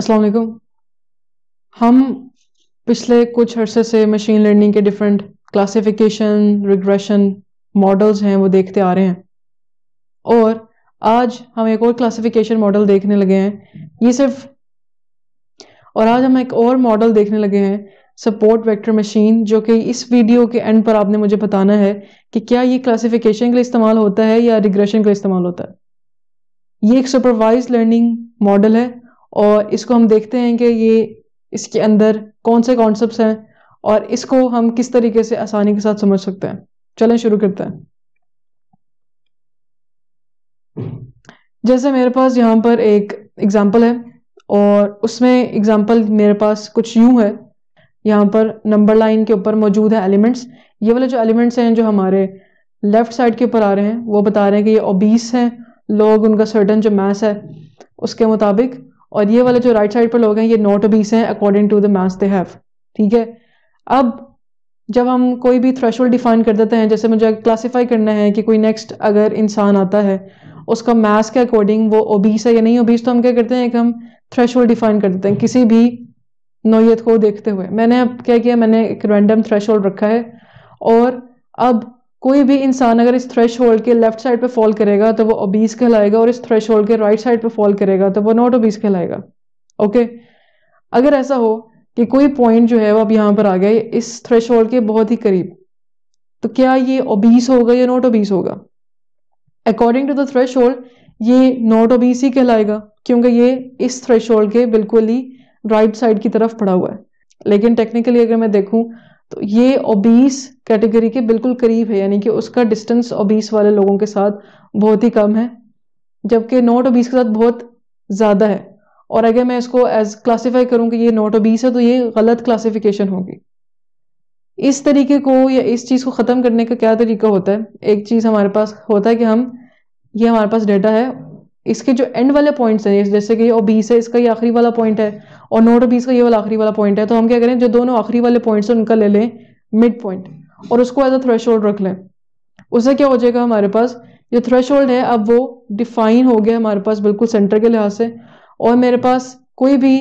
अस्सलाम वालेकुम। हम पिछले कुछ अरसे से मशीन लर्निंग के डिफरेंट क्लासिफिकेशन रिग्रेशन मॉडल्स हैं वो देखते आ रहे हैं, और आज हम एक और क्लासिफिकेशन मॉडल देखने लगे हैं। आज हम एक और मॉडल देखने लगे हैं सपोर्ट वेक्टर मशीन, जो कि इस वीडियो के एंड पर आपने मुझे बताना है कि क्या ये क्लासिफिकेशन के लिए इस्तेमाल होता है या रिग्रेशन के लिए इस्तेमाल होता है। ये एक सुपरवाइज लर्निंग मॉडल है और इसको हम देखते हैं कि ये इसके अंदर कौन से कॉन्सेप्ट्स हैं और इसको हम किस तरीके से आसानी के साथ समझ सकते हैं। चलें शुरू करते हैं। जैसे मेरे पास यहाँ पर एक एग्जांपल है और उसमें एग्जांपल मेरे पास कुछ यूं है। यहाँ पर नंबर लाइन के ऊपर मौजूद है एलिमेंट्स। ये वाले जो एलिमेंट्स हैं जो हमारे लेफ्ट साइड के ऊपर आ रहे हैं वो बता रहे हैं कि ये ओबीस हैं लोग, उनका सर्टन जो मास है उसके मुताबिक, और ये वाले जो राइट साइड पर लोग हैं ये नॉट ओबीस हैं according to the mass they have. ठीक है, अब जब हम कोई भी थ्रेशोल्ड डिफाइन कर देते हैं, जैसे मुझे क्लासिफाई करना है कि कोई नेक्स्ट अगर इंसान आता है उसका मास के अकॉर्डिंग वो ओबीस है या नहीं ओबीस, तो हम क्या करते हैं कि हम थ्रेशोल्ड डिफाइन कर देते हैं किसी भी नौयत को देखते हुए। मैंने अब क्या किया, मैंने एक रैंडम थ्रेशोल्ड रखा है और अब कोई भी इंसान अगर इस थ्रेशोल्ड के लेफ्ट साइड पे फॉल करेगा तो वो ओबीस कहलाएगा, और इस थ्रेशोल्ड के राइट साइड पे फॉल करेगा तो वो नॉट ओबीस कहलाएगा। ओके, अगर ऐसा हो कि कोई पॉइंट जो है वो अब यहाँ पर आ गए इस थ्रेशोल्ड के बहुत ही करीब, तो क्या ये ओबीस होगा या नॉट ओबीस होगा? अकॉर्डिंग टू द थ्रेशोल्ड ये नॉट ओबीस ही कहलाएगा क्योंकि ये इस थ्रेशोल्ड के बिल्कुल ही राइट साइड की तरफ पड़ा हुआ है। लेकिन टेक्निकली अगर मैं देखूं तो ये ओबीस कैटेगरी के बिल्कुल करीब है, यानी कि उसका डिस्टेंस ओबीस वाले लोगों के साथ बहुत ही कम है, जबकि नॉट ओबीस के साथ बहुत ज़्यादा है। और अगर मैं इसको एज क्लासीफाई करूँ कि ये नॉट ओबीस है तो ये गलत क्लासिफिकेशन होगी। इस तरीके को या इस चीज़ को ख़त्म करने का क्या तरीका होता है? एक चीज़ हमारे पास होता है कि हम ये हमारे पास डेटा है, इसके जो एंड वाले पॉइंट्स हैं जैसे कि ओबीस है इसका ये आखिरी वाला पॉइंट है और नॉट ओबीस का ये वाला आखिरी वाला पॉइंट है, तो हम क्या करें जो दोनों आखिरी वाले पॉइंट्स हैं उनका ले लें मिड पॉइंट और उसको एज अ थ्रेशोल्ड रख लें। उससे क्या हो जाएगा, हमारे पास जो थ्रेशोल्ड है अब वो डिफाइन हो गया हमारे पास बिल्कुल सेंटर के लिहाज से, और मेरे पास कोई भी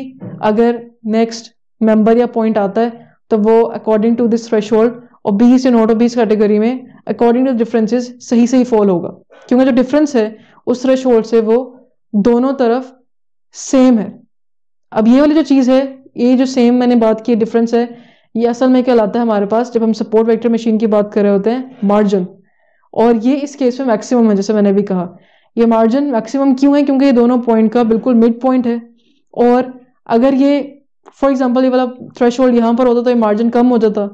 अगर नेक्स्ट मेंबर या पॉइंट आता है तो वो according to this threshold obese या नॉट ओबीस कैटेगरी में अकॉर्डिंग टू डिफरेंसेस सही से ही फॉल होगा, क्योंकि जो डिफरेंस है उस थ्रेशोल्ड से वो दोनों तरफ सेम है। अब ये वाली जो चीज़ है, ये जो सेम मैंने बात की डिफरेंस है, ये असल में क्या लाता है हमारे पास जब हम सपोर्ट वेक्टर मशीन की बात कर रहे होते हैं, मार्जिन। और ये इस केस में मैक्सिमम है, जैसे मैंने भी कहा ये मार्जिन मैक्सिमम क्यों है क्योंकि ये दोनों पॉइंट का बिल्कुल मिड पॉइंट है। और अगर ये फॉर एग्जाम्पल ये वाला थ्रेशोल्ड यहाँ पर होता तो ये मार्जिन कम हो जाता,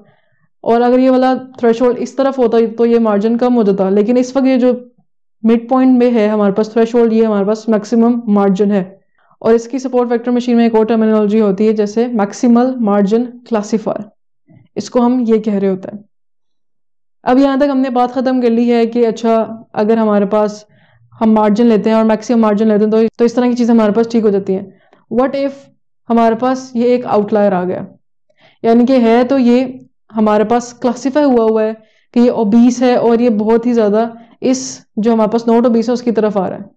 और अगर ये वाला थ्रेशोल्ड इस तरफ होता तो ये मार्जिन कम हो जाता, लेकिन इस वक्त ये जो मिड पॉइंट में है हमारे पास थ्रेशोल्ड, ये हमारे पास मैक्सिमम मार्जिन है। और इसकी सपोर्ट वेक्टर मशीन में एक और टर्मिनोलॉजी होती है जैसे मैक्सिमल मार्जिन क्लासिफायर, इसको हम ये कह रहे होते हैं। अब यहाँ तक हमने बात ख़त्म कर ली है कि अच्छा अगर हमारे पास हम मार्जिन लेते हैं और मैक्सिमम मार्जिन लेते हैं तो इस तरह की चीज़ हमारे पास ठीक हो जाती है। व्हाट इफ़ हमारे पास ये एक आउटलायर आ गया, यानी कि है तो ये हमारे पास क्लासीफाई हुआ है कि ये ओबीस है और ये बहुत ही ज़्यादा इस जो हमारे पास नॉट ओबीस है उसकी तरफ आ रहा है।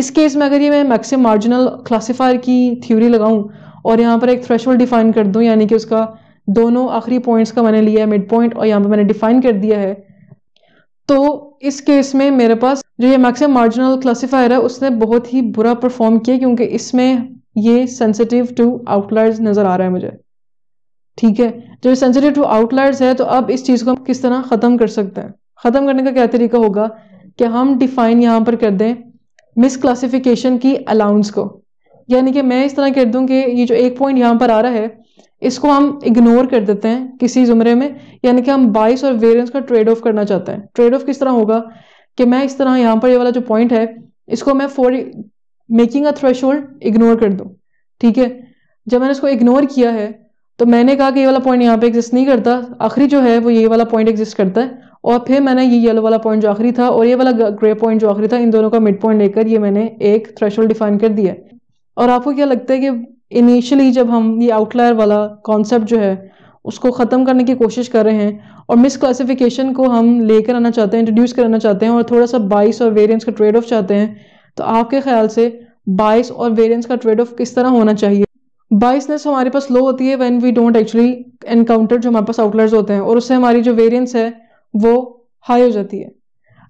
इस केस में अगर ये मैं मैक्सिमम मार्जिनल क्लासीफायर की थ्योरी लगाऊं और यहाँ पर एक थ्रेशोल्ड डिफाइन कर दूं, यानी कि उसका दोनों आखिरी पॉइंट्स का मैंने लिया है मिड पॉइंट और यहाँ पर मैंने डिफाइन कर दिया है, तो इस केस में मेरे पास जो ये मैक्सिमम मार्जिनल क्लासीफायर है उसने बहुत ही बुरा परफॉर्म किया क्योंकि इसमें ये सेंसिटिव टू आउटलायर्स नज़र आ रहा है मुझे। ठीक है, जो सेंसिटिव टू आउटलायर्स है तो अब इस चीज़ को हम किस तरह ख़त्म कर सकते हैं? ख़त्म करने का क्या तरीका होगा कि हम डिफाइन यहाँ पर कर दें मिस क्लासिफिकेशन की अलाउंस को, यानी कि मैं इस तरह कर दूं कि ये जो एक पॉइंट यहाँ पर आ रहा है इसको हम इग्नोर कर देते हैं किसी जुमरे में, यानी कि हम बाइस और वेरिएंस का ट्रेड ऑफ करना चाहते हैं। ट्रेड ऑफ किस तरह होगा कि मैं इस तरह यहाँ पर ये वाला जो पॉइंट है इसको मैं for making a threshold ignore कर दूँ। ठीक है, जब मैंने इसको इग्नोर किया है तो मैंने कहा कि ये वाला पॉइंट यहाँ पर एग्जिस्ट नहीं करता, आखिरी जो है वो ये वाला पॉइंट एग्जिस्ट करता है, और फिर मैंने ये येलो वाला पॉइंट जो आखिरी था और ये वाला ग्रे पॉइंट जो आखिरी था इन दोनों का मिड पॉइंट लेकर ये मैंने एक थ्रेशोल्ड डिफाइन कर दिया। और आपको क्या लगता है कि इनिशियली जब हम ये आउटलायर वाला कॉन्सेप्ट जो है उसको ख़त्म करने की कोशिश कर रहे हैं और मिस क्लासिफिकेशन को हम लेकर आना चाहते हैं, इंट्रोड्यूस कराना चाहते हैं और थोड़ा सा बाइस और वेरियंस का ट्रेड ऑफ चाहते हैं, तो आपके ख्याल से बाइस और वेरियंस का ट्रेड ऑफ किस तरह होना चाहिए? बाइसनेस हमारे पास लो होती है when we don't actually encounter जो हमारे पास आउटलायर्स होते हैं, और उससे हमारी जो वेरिएंस है वो हाई हो जाती है।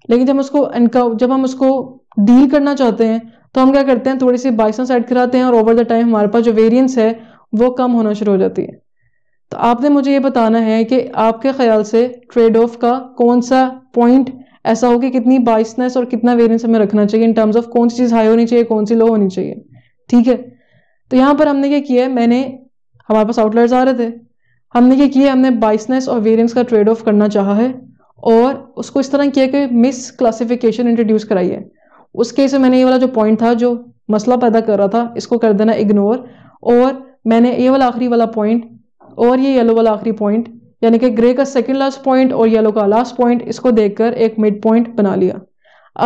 लेकिन जब हम उसको डील करना चाहते हैं तो हम क्या करते हैं, थोड़ी सी बाइसनेस ऐड कराते हैं और ओवर द टाइम हमारे पास जो वेरिएंस है वो कम होना शुरू हो जाती है। तो आपने मुझे ये बताना है कि आपके ख्याल से ट्रेड ऑफ का कौन सा पॉइंट ऐसा हो कि कितनी बाइसनेस और कितना वेरिएंस हमें रखना चाहिए, इन टर्म्स ऑफ कौन सी चीज़ हाई होनी चाहिए कौन सी लो होनी चाहिए। ठीक है, तो यहाँ पर हमने क्या किया है, हमारे पास आउटलायर्स आ रहे थे, हमने क्या किया, हमने बाइसनेस और वेरिएंस का ट्रेड ऑफ करना चाहा है और उसको इस तरह किया कि मिस क्लासिफिकेशन इंट्रोड्यूस कराई है। उस केस में मैंने ये वाला जो पॉइंट था जो मसला पैदा कर रहा था इसको कर देना इग्नोर, और मैंने ये वाला आखिरी वाला पॉइंट और ये येलो वाला आखिरी पॉइंट, यानी कि ग्रे का सेकेंड लास्ट पॉइंट और येलो का लास्ट पॉइंट, इसको देखकर एक मिड पॉइंट बना लिया।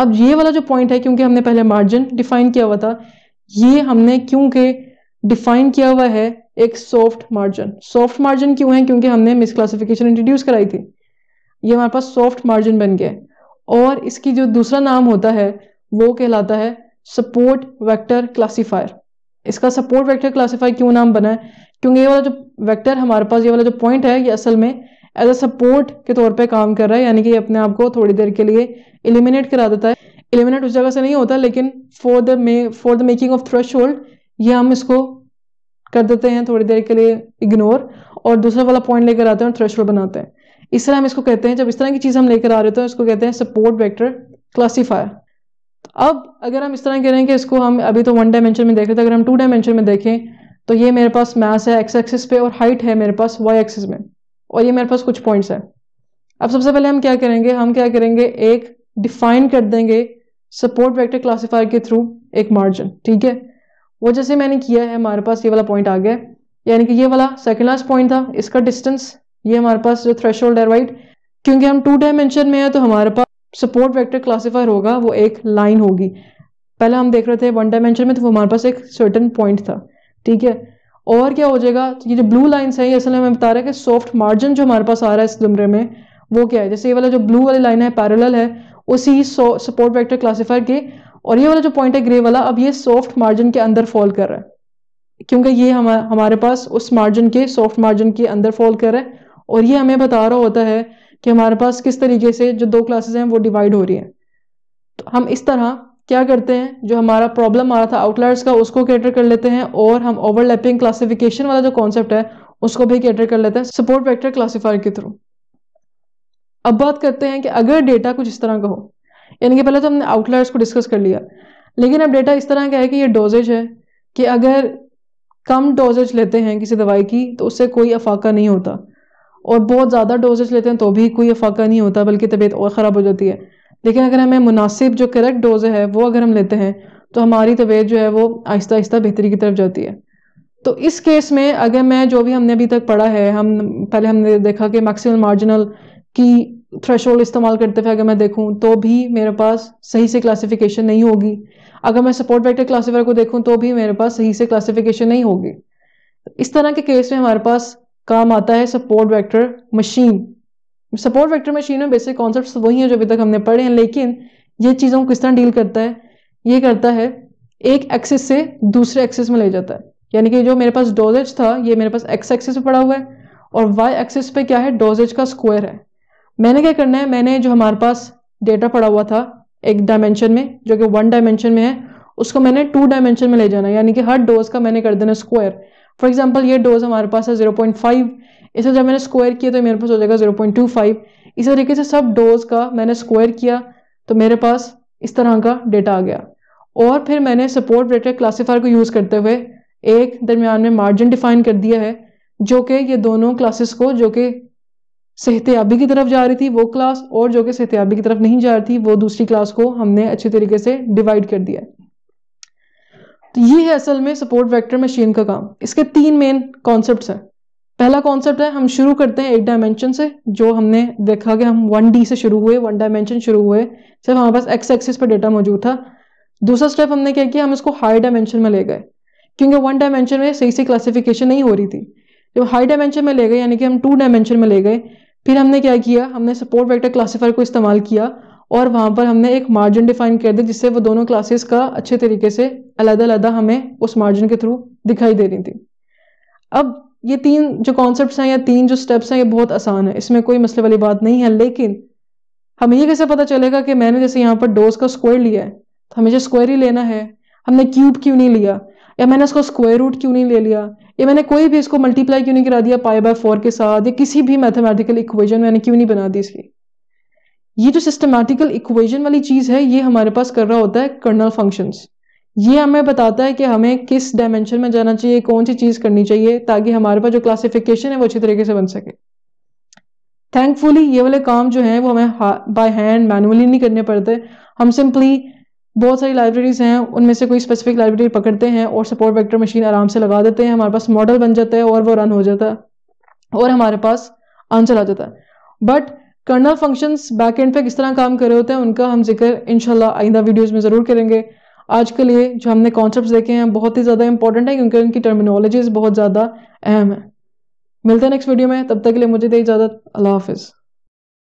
अब ये वाला जो पॉइंट है, क्योंकि हमने पहले मार्जिन डिफाइन किया हुआ था, ये हमने क्योंकि डिफाइन किया हुआ है एक सॉफ्ट मार्जिन। सॉफ्ट मार्जिन क्यों है, क्योंकि हमने मिसक्लासिफिकेशन इंट्रोड्यूस कराई थी, ये हमारे पास सॉफ्ट मार्जिन बन गया है। और इसकी जो दूसरा नाम होता है वो कहलाता है सपोर्ट वेक्टर क्लासीफायर। इसका सपोर्ट वेक्टर क्लासीफायर क्यों नाम बना है, क्योंकि ये वाला जो वेक्टर हमारे पास, ये वाला जो पॉइंट है, ये असल में एज अ सपोर्ट के तौर पे काम कर रहा है, यानी कि ये अपने आप को थोड़ी देर के लिए एलिमिनेट करा देता है। एलिमिनेट उस जगह से नहीं होता, लेकिन for the making of threshold ये हम इसको कर देते हैं थोड़ी देर के लिए इग्नोर, और दूसरा वाला पॉइंट लेकर आते हैं और थ्रेशोल्ड बनाते हैं। इस तरह हम इसको कहते हैं, जब इस तरह की चीज़ हम लेकर आ रहे होते हैं इसको कहते हैं सपोर्ट वेक्टर क्लासीफायर। अब अगर हम इस तरह कह रहे हैं कि इसको हम अभी तो 1 डायमेंशन में देख रहे थे, अगर हम 2 डायमेंशन में देखें तो ये मेरे पास मास है x एक्सिस पे और हाइट है मेरे पास y एक्सिस में, और ये मेरे पास कुछ पॉइंट्स हैं। अब सबसे पहले हम क्या करेंगे, एक डिफाइन कर देंगे सपोर्ट वेक्टर क्लासीफायर के थ्रू एक मार्जिन। ठीक है, वो जैसे मैंने किया है, हमारे पास ये वाला पॉइंट आ गया, यानी कि ये वाला सेकेंड लास्ट पॉइंट था, इसका डिस्टेंस ये हमारे पास जो थ्रेशोल्ड है राइट, क्योंकि हम 2 डायमेंशन में है तो हमारे पास सपोर्ट वेक्टर क्लासीफायर होगा वो एक लाइन होगी। पहले हम देख रहे थे 1 डायमेंशन में तो वो हमारे पास एक सर्टेन पॉइंट था। ठीक है, और क्या हो जाएगा, ये जो ब्लू लाइन्स हैं ये असल में हमें बता रहा है कि सॉफ्ट मार्जिन जो हमारे पास आ रहा है इस जुमरे में वो क्या है। जैसे ये वाला जो ब्लू वाली लाइन है पैरेलल है उसी सपोर्ट वेक्टर क्लासीफायर के, और ये वाला जो पॉइंट है ग्रे वाला, अब ये सॉफ्ट मार्जिन के अंदर फॉल कर रहा है, क्योंकि ये हमारे पास उस मार्जिन के सॉफ्ट मार्जिन के अंदर फॉल कर रहा है, और ये हमें बता रहा होता है कि हमारे पास किस तरीके से जो 2 क्लासेस हैं वो डिवाइड हो रही हैं। तो हम इस तरह क्या करते हैं, जो हमारा प्रॉब्लम आ रहा था आउटलायर्स का उसको कैटर कर लेते हैं, और हम ओवरलैपिंग क्लासिफिकेशन वाला जो कॉन्सेप्ट है उसको भी कैटर कर लेते हैं सपोर्ट वेक्टर क्लासीफायर के थ्रू। अब बात करते हैं कि अगर डेटा कुछ इस तरह का हो, यानी कि पहले तो हमने आउटलायर्स को डिस्कस कर लिया, लेकिन अब डेटा इस तरह का है कि ये डोजेज है कि अगर कम डोजेज लेते हैं किसी दवाई की तो उससे कोई अफाका नहीं होता, और बहुत ज़्यादा डोजेज लेते हैं तो भी कोई अफाका नहीं होता बल्कि तबीयत और ख़राब हो जाती है। लेकिन अगर हमें मुनासिब जो करेक्ट डोज है वो अगर हम लेते हैं तो हमारी तबीयत जो है वो आहिस्ता आहिस्ता बेहतरी की तरफ जाती है। तो इस केस में अगर मैं जो भी हमने अभी तक पढ़ा है, हमने देखा कि मैक्सिमम मार्जिनल की थ्रेशोल्ड इस्तेमाल करते हुए अगर मैं देखूँ तो भी मेरे पास सही से क्लासिफिकेशन नहीं होगी, अगर मैं सपोर्ट वेक्टर क्लासीफायर को देखूँ तो भी मेरे पास सही से क्लासिफिकेशन नहीं होगी। इस तरह के केस में हमारे पास काम आता है support vector machine. Support vector machine में बेसिक कॉन्सेप्ट्स वही हैं जो अभी तक हमने पढ़े हैं, लेकिन ये चीज़ों को किस तरह डील करता है, ये करता है एक एक्सिस से दूसरे एक्सिस में ले जाता है, यानी कि जो मेरे पास डोजेज था ये मेरे पास x एक्सिस पे पड़ा हुआ है और y एक्सिस पे क्या है, डोजेज का स्क्वायर है। मैंने क्या करना है, मैंने जो हमारे पास डेटा पड़ा हुआ था 1 डायमेंशन में जो कि 1 डायमेंशन में है उसको मैंने 2 डायमेंशन में ले जाना, यानी कि हर डोज का मैंने कर देना स्क्वायर। फॉर एग्जाम्पल ये डोज हमारे पास है 0.5, इसे जब मैंने स्क्वायर किया तो मेरे पास हो जाएगा 0.25। इसी तरीके से सब डोज का मैंने स्क्वायर किया तो मेरे पास इस तरह का डेटा आ गया, और फिर मैंने सपोर्ट वेक्टर क्लासीफायर को यूज़ करते हुए एक दरमियान में मार्जिन डिफाइन कर दिया है, जो कि ये दोनों क्लासेस को, जो कि सेहतियाबी की तरफ जा रही थी वो क्लास और जो कि सेहतियाबी की तरफ नहीं जा रही थी वो दूसरी क्लास को हमने अच्छे तरीके से डिवाइड कर दिया। तो ये है असल में सपोर्ट वेक्टर मशीन का काम। इसके 3 मेन कॉन्सेप्ट्स हैं। पहला कॉन्सेप्ट है, हम शुरू करते हैं 1 डायमेंशन से, जो हमने देखा कि हम 1D से शुरू हुए, 1 डायमेंशन शुरू हुए, सिर्फ हमारे पास x एक्सिस पर डेटा मौजूद था। दूसरा स्टेप हमने क्या किया, हम इसको हाई डायमेंशन में ले गए, क्योंकि 1 डायमेंशन में सही से क्लासिफिकेशन नहीं हो रही थी, जब हाई डायमेंशन में ले गए यानी कि हम 2 डायमेंशन में ले गए, फिर हमने क्या किया, हमने सपोर्ट वेक्टर क्लासीफायर को इस्तेमाल किया और वहाँ पर हमने एक मार्जिन डिफाइन कर दिया जिससे वो दोनों क्लासेस का अच्छे तरीके से अलग-अलग हमें उस मार्जिन के थ्रू दिखाई दे रही थी। अब ये तीन जो कॉन्सेप्ट्स हैं या तीन जो स्टेप्स हैं ये बहुत आसान है, इसमें कोई मसले वाली बात नहीं है। लेकिन हमें ये कैसे पता चलेगा कि मैंने जैसे यहाँ पर डोज का स्क्वायर लिया है तो हमें जो स्क्वायर ही लेना है, हमने क्यूब क्यों नहीं लिया, या मैंने इसको स्क्वायर रूट क्यों नहीं ले लिया, या मैंने कोई भी इसको मल्टीप्लाई क्यों नहीं करा दिया π/4 के साथ, या किसी भी मैथमेटिकल इक्वेजन मैंने क्यों नहीं बना दी इसकी। ये जो सिस्टमैटिकल इक्वेजन वाली चीज़ है ये हमारे पास कर रहा होता है कर्नल फंक्शंस। ये हमें बताता है कि हमें किस डायमेंशन में जाना चाहिए, कौन सी चीज़ करनी चाहिए, ताकि हमारे पास जो क्लासिफिकेशन है वो अच्छी तरीके से बन सके। थैंकफुली ये वाले काम जो हैं वो हमें बाय हैंड मैनुअली नहीं करने पड़ते। हम सिंपली बहुत सारी लाइब्रेरीज़ हैं उनमें से कोई स्पेसिफिक लाइब्रेरी पकड़ते हैं और सपोर्ट वेक्टर मशीन आराम से लगा देते हैं, हमारे पास मॉडल बन जाता है और वो रन हो जाता है और हमारे पास आंसर आ जाता है। But kernel functions back end पे किस तरह काम कर रहे होते हैं उनका हम जिक्र इंशाल्लाह आइंदा वीडियोज़ में ज़रूर करेंगे। आज के लिए जो हमने कॉन्सेप्ट देखे हैं बहुत ही ज़्यादा इंपॉर्टेंट है क्योंकि उनकी टर्मिनोलॉजीज़ बहुत ज़्यादा अहम है। मिलते हैं नेक्स्ट वीडियो में, तब तक के लिए मुझे दे इजाज़त। अल्लाह हाफिज़।